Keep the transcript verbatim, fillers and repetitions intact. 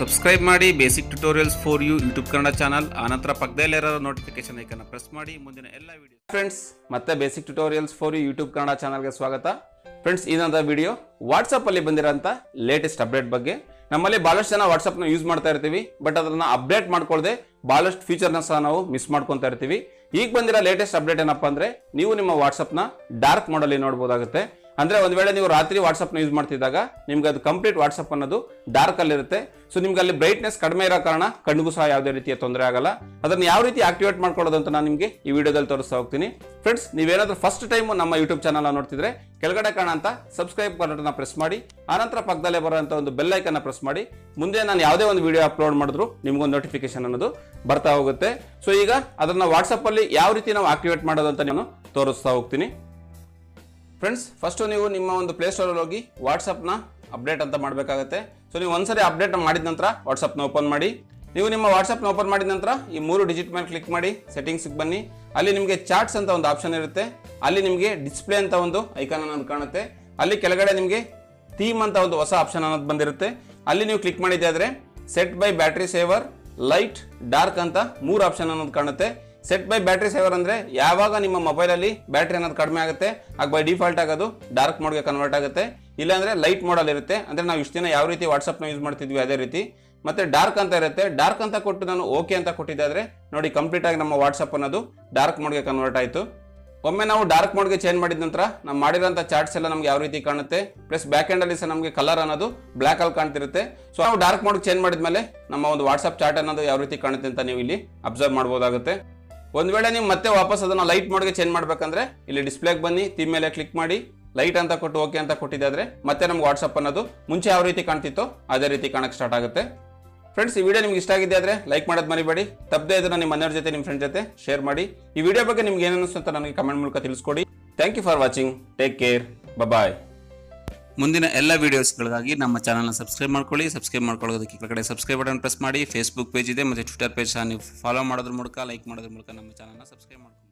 Subscribe ಮಾಡಿ Basic Tutorials for You YouTube Kannada channel. ಆನಂತರ ಪಕ್ಕದಲ್ಲೇ ಇರೋ notification ಐಕಾನ್ press ಮಾಡಿ ಮುಂದಿನ ಎಲ್ಲ ವಿಡಿಯೋ ಫ್ರೆಂಡ್ಸ್ ಮತ್ತೆ Basic Tutorials for You YouTube Kannada channel ಗೆ ಸ್ವಾಗತ. ಫ್ರೆಂಡ್ಸ್ ಇದೊಂದು ವಿಡಿಯೋ WhatsApp ಅಲ್ಲಿ ಬಂದಿರಂತ ಲೇಟೆಸ್ಟ್ ಅಪ್ಡೇಟ್ ಬಗ್ಗೆ. ನಮ್ಮಲ್ಲಿ ಬಹಳಷ್ಟು ಜನ WhatsApp ನ ಯೂಸ್ ಮಾಡ್ತಾ ಇರ್ತೀವಿ ಬಟ್ ಅದನ್ನ ಅಪ್ಡೇಟ್ ಮಾಡ್ಕೊಳ್ಳದೆ ಬಹಳಷ್ಟು ಫೀಚರ್ ನ ಸಹ ನಾವು ಮಿಸ್ ಮಾಡ್ಕೊಂತಾ ಇರ್ತೀವಿ. ಈಗ ಬಂದಿರೋ ಲೇಟೆಸ್ಟ್ ಅಪ್ಡೇಟ್ ಏನಪ್ಪಾ ಅಂದ್ರೆ ನೀವು ನಿಮ್ಮ WhatsApp ನ ಡಾರ್ಕ್ ಮೋಡ್ ಅಲ್ಲಿ ನೋಡಬಹುದಾಗುತ್ತೆ. ಅಂದ್ರೆ ಒಂದು ವೇಳೆ ನೀವು ರಾತ್ರಿ WhatsApp ನ ಯೂಸ್ ಮಾಡ್ತಿದ್ದಾಗ ನಿಮಗೆ ಅದು ಕಂಪ್ಲೀಟ್ WhatsApp ಅನ್ನೋದು ಡಾರ್ಕ್ ಅಲ್ಲಿ ಇರುತ್ತೆ. ಸೋ ನಿಮಗೆ ಅಲ್ಲಿ ಬ್ರೈಟ್ನೆಸ್ ಕಡಿಮೆ ಇರೋ ಕಾರಣ ಕಣ್ಣಿಗೂ ಸಹ ಯಾವುದೇ ರೀತಿಯ ತೊಂದರೆ ಆಗಲ್ಲ. ಅದನ್ನ ಯಾವ ರೀತಿ ಆಕ್ಟಿವೇಟ್ ಮಾಡ್ಕೊಳ್ಳೋದು ಅಂತ ನಾನು ನಿಮಗೆ ಈ ವಿಡಿಯೋದಲ್ಲಿ ತೋರಿಸ್ತಾ ಹೋಗ್ತೀನಿ. ಫ್ರೆಂಡ್ಸ್ ನೀವು ಏನಾದರೂ ಫಸ್ಟ್ ಟೈಮ್ ನಮ್ಮ YouTube ಚಾನೆಲ್ ಅನ್ನು ನೋಡ್ತಿದ್ರೆ ಕೆಳಗಡೆ ಕಾಣುವಂತ ಸಬ್ಸ್ಕ್ರೈಬ್ ಬಟನ್ ಅನ್ನು ಪ್ರೆಸ್ ಮಾಡಿ ಆನಂತರ ಪಕ್ಕದಲ್ಲೇ ಬರುವಂತ ಒಂದು ಬೆಲ್ ಐಕಾನ್ ಅನ್ನು ಪ್ರೆಸ್ ಮಾಡಿ ಮುಂದೆ ನಾನು ಯಾವುದೇ ಒಂದು ವಿಡಿಯೋ ಅಪ್ಲೋಡ್ ಮಾಡಿದ್ರು ನಿಮಗೆ ಒಂದು ನೋಟಿಫಿಕೇಶನ್ ಅನ್ನೋದು ಬರ್ತಾ ಹೋಗುತ್ತೆ. ಸೋ ಈಗ ಅದನ್ನ WhatsApp ಅಲ್ಲಿ ಯಾವ ರೀತಿ ನಾವು ಆಕ್ಟಿವೇಟ್ ಮಾಡೋದು ಅಂತ ನಾನು ತೋರಿಸ್ತಾ ಹೋಗ್ತೀನಿ. ಫ್ರೆಂಡ್ಸ್ ಫಸ್ಟ್ ನೀವು ನಿಮ್ಮ ಒಂದು ಪ್ಲೇ ಸ್ಟೋರ್ ಅಲ್ಲಿ ಹೋಗಿ WhatsApp ನ ಅಪ್ಡೇಟ್ ಅಂತ ಮಾಡಬೇಕಾಗುತ್ತೆ. ಸೋ ನೀವು ಒಂದ್ಸರಿ ಅಪ್ಡೇಟ್ ಮಾಡಿದ ನಂತರ WhatsApp ನ ಓಪನ್ ಮಾಡಿ. ನೀವು ನಿಮ್ಮ WhatsApp ನ ಓಪನ್ ಮಾಡಿದ ನಂತರ ಈ ಮೂರು ಡಿಜಿಟ್ ಮೇಲೆ ಕ್ಲಿಕ್ ಮಾಡಿ ಸೆಟ್ಟಿಂಗ್ಸ್ ಗೆ ಬನ್ನಿ. ಅಲ್ಲಿ ನಿಮಗೆ ಚಾಟ್ಸ್ ಅಂತ ಒಂದು ಆಪ್ಷನ್ ಇರುತ್ತೆ. ಅಲ್ಲಿ ನಿಮಗೆ ಡಿಸ್ಪ್ಲೇ ಅಂತ ಒಂದು ಐಕಾನ್ ಅನ್ನೋದು ಕಾಣುತ್ತೆ. ಅಲ್ಲಿ ಕೆಳಗಡೆ ನಿಮಗೆ ಥೀಮ್ ಅಂತ ಒಂದು ಹೊಸ ಆಪ್ಷನ್ ಅನ್ನೋದು ಬಂದಿರುತ್ತೆ. ಅಲ್ಲಿ ನೀವು ಕ್ಲಿಕ್ ಮಾಡಿದ್ರೆ set by battery saver, light, dark ಅಂತ ಮೂರು ಆಪ್ಷನ್ ಅನ್ನೋದು ಕಾಣುತ್ತೆ. ಸೆಟ್ ಬೈ ಬ್ಯಾಟ್ರಿ ಸೇವರ್ ಅಂದ್ರೆ ಯಾವಾಗ ನಿಮ್ಮ ಮೊಬೈಲ್ ಅಲ್ಲಿ ಬ್ಯಾಟ್ರಿ ಅನ್ನೋದು ಕಡಿಮೆ ಆಗುತ್ತೆ ಆಗ ಬೈ ಡಿಫಾಲ್ಟ್ ಆಗೋದು ಡಾರ್ಕ್ ಮೋಡ್ಗೆ ಕನ್ವರ್ಟ್ ಆಗುತ್ತೆ. ಇಲ್ಲಾಂದ್ರೆ ಲೈಟ್ ಮೋಡಲ್ಲಿ ಇರುತ್ತೆ. ಅಂದ್ರೆ ನಾವು ಇಷ್ಟು ದಿನ ಯಾವ ರೀತಿ ವಾಟ್ಸಪ್ನ ಯೂಸ್ ಮಾಡ್ತಿದ್ವಿ ಅದೇ ರೀತಿ. ಮತ್ತೆ ಡಾರ್ಕ್ ಅಂತ ಇರುತ್ತೆ. ಡಾರ್ಕ್ ಅಂತ ಕೊಟ್ಟು ನಾನು ಓಕೆ ಅಂತ ಕೊಟ್ಟಿದ್ದಾದ್ರೆ ನೋಡಿ ಕಂಪ್ಲೀಟ್ ಆಗಿ ನಮ್ಮ ವಾಟ್ಸಪ್ ಅನ್ನೋದು ಡಾರ್ಕ್ ಮೋಡ್ಗೆ ಕನ್ವರ್ಟ್ ಆಯಿತು. ಒಮ್ಮೆ ನಾವು ಡಾರ್ಕ್ ಮೋಡ್ಗೆ ಚೇಂಜ್ ಮಾಡಿದ ನಂತರ ನಾವು ಮಾಡಿರೋಂಥ ಚಾರ್ಟ್ಸ್ ಎಲ್ಲ ನಮ್ಗೆ ಯಾವ ರೀತಿ ಕಾಣುತ್ತೆ, ಪ್ಲಸ್ ಬ್ಯಾಕ್ ಎಂಡ್ ಅಲ್ಲಿ ಸಹ ನಮಗೆ ಕಲರ್ ಅನ್ನೋದು ಬ್ಲ್ಯಾಕ್ ಅಲ್ಲಿ ಕಾಣ್ತಿರುತ್ತೆ. ಸೊ ನಾವು ಡಾರ್ಕ್ ಮೋಡ್ ಚೇಂಜ್ ಮಾಡಿದ್ಮೇಲೆ ನಮ್ಮ ಒಂದು ವಾಟ್ಸಪ್ ಚಾರ್ಟ್ ಅನ್ನೋದು ಯಾವ ರೀತಿ ಕಾಣುತ್ತೆ ಅಂತ ನೀವು ಇಲ್ಲಿ ಅಬ್ಸರ್ವ್ ಮಾಡಬಹುದಾಗುತ್ತೆ. ಒಂದ್ ವೇಳೆ ನೀವು ಮತ್ತೆ ವಾಪಸ್ ಅದನ್ನ ಲೈಟ್ ಮೋಡ್ಗೆ ಚೇಂಜ್ ಮಾಡ್ಬೇಕಂದ್ರೆ ಇಲ್ಲಿ ಡಿಸ್ಪ್ಲೇಗೆ ಬನ್ನಿ, ಥೀಮ್ ಮೇಲೆ ಕ್ಲಿಕ್ ಮಾಡಿ ಲೈಟ್ ಅಂತ ಕೊಟ್ಟು ಓಕೆ ಅಂತ ಕೊಟ್ಟಿದ್ದಾದ್ರೆ ಮತ್ತೆ ನಮ್ಗೆ ವಾಟ್ಸಪ್ ಅನ್ನೋದು ಮುಂಚೆ ಯಾವ ರೀತಿ ಕಾಣ್ತಿತ್ತೋ ಅದೇ ರೀತಿ ಕಾಣಕ್ಕೆ ಸ್ಟಾರ್ಟ್ ಆಗುತ್ತೆ. ಫ್ರೆಂಡ್ಸ್ ಈ ವಿಡಿಯೋ ನಿಮ್ಗೆ ಇಷ್ಟ ಆಗಿದೆ ಆದ್ರೆ ಲೈಕ್ ಮಾಡೋದು ಮರಿಬೇಡಿ. ತಪ್ಪದೇ ಇದನ್ನ ನಿಮ್ಮ ಮನೆಯವ್ರ ಜೊತೆ ನಿಮ್ಮ ಫ್ರೆಂಡ್ ಜೊತೆ ಶೇರ್ ಮಾಡಿ. ಈ ವಿಡಿಯೋ ಬಗ್ಗೆ ನಿಮ್ಗೆ ಏನು ಅನಿಸ್ತು ಅಂತ ನನಗೆ ಕಮೆಂಟ್ ಮೂಲಕ ತಿಳಿಸ್ಕೊಡಿ. Thank you for watching. Take care. Bye. ಮುಂದಿನ ಎಲ್ಲ ವಿಡಿಯೋಸ್ಗಳಿಗಾಗಿ ನಮ್ಮ ಚಾನಲ್ನ ಸಬ್ಸ್ಕ್ರೈಬ್ ಮಾಡ್ಕೊಳ್ಳಿ. ಸಬ್ಸ್ಕ್ರೈಬ್ ಮಾಡ್ಕೊಳ್ಳೋದಕ್ಕೆ ಕೆಳಗಡೆ ಸಬ್ಸ್ಕ್ರೈಬ್ ಬಟನ್ ಪ್ರೆಸ್ ಮಾಡಿ. ಫೇಸ್ಬುಕ್ ಪೇಜ್ ಇದೆ ಮತ್ತು ಟ್ವಿಟರ್ ಪೇಜ್ ಸಹ ನೀವು ಫಾಲೋ ಮಾಡೋದ್ರ ಮೂಲಕ ಲೈಕ್ ಮಾಡೋದ್ರ ಮೂಲಕ ನಮ್ಮ ಚಾನಲ್ನ ಸಬ್ಸ್ಕ್ರೈಬ್ ಮಾಡ್ಕೊಳ್ಳಿ.